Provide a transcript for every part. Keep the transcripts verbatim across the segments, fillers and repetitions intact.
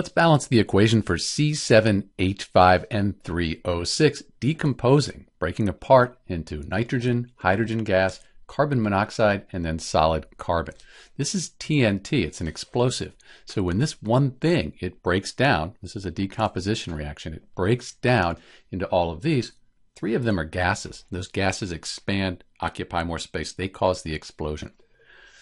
Let's balance the equation for C seven H five N three O six decomposing, breaking apart into nitrogen, hydrogen gas, carbon monoxide, and then solid carbon. This is T N T, it's an explosive. So when this one thing, it breaks down, this is a decomposition reaction, it breaks down into all of these. Three of them are gases. Those gases expand, occupy more space. They cause the explosion.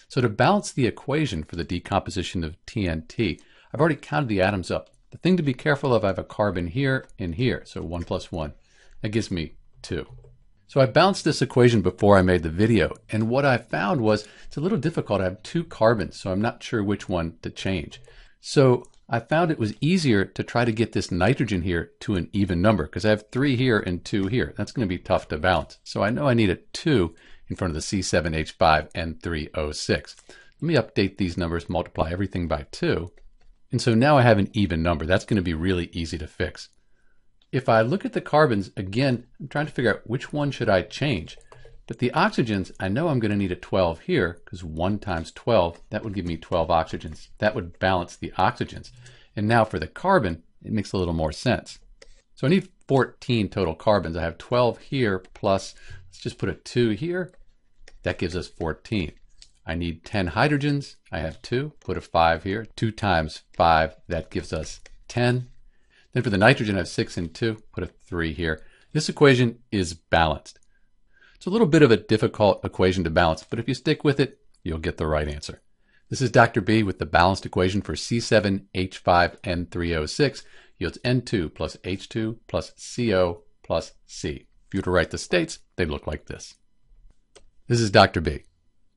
So to balance the equation for the decomposition of T N T, I've already counted the atoms up. The thing to be careful of, I have a carbon here and here, so one plus one. That gives me two. So I balanced this equation before I made the video, and what I found was it's a little difficult. I have two carbons, so I'm not sure which one to change. So I found it was easier to try to get this nitrogen here to an even number, because I have three here and two here. That's going to be tough to balance. So I know I need a two in front of the C seven H five N three O six. Let me update these numbers, multiply everything by two. And so now I have an even number. That's going to be really easy to fix. If I look at the carbons, again, I'm trying to figure out which one should I change. But the oxygens, I know I'm going to need a twelve here, because one times twelve, that would give me twelve oxygens. That would balance the oxygens. And now for the carbon, it makes a little more sense. So I need fourteen total carbons. I have twelve here plus, let's just put a two here. That gives us fourteen. I need ten hydrogens. I have two, put a five here. two times five, that gives us ten. Then for the nitrogen, I have six and two, put a three here. This equation is balanced. It's a little bit of a difficult equation to balance, but if you stick with it, you'll get the right answer. This is Doctor B with the balanced equation for C seven H five N three O six yields N two plus H two plus C O plus C. If you were to write the states, they look like this. This is Doctor B.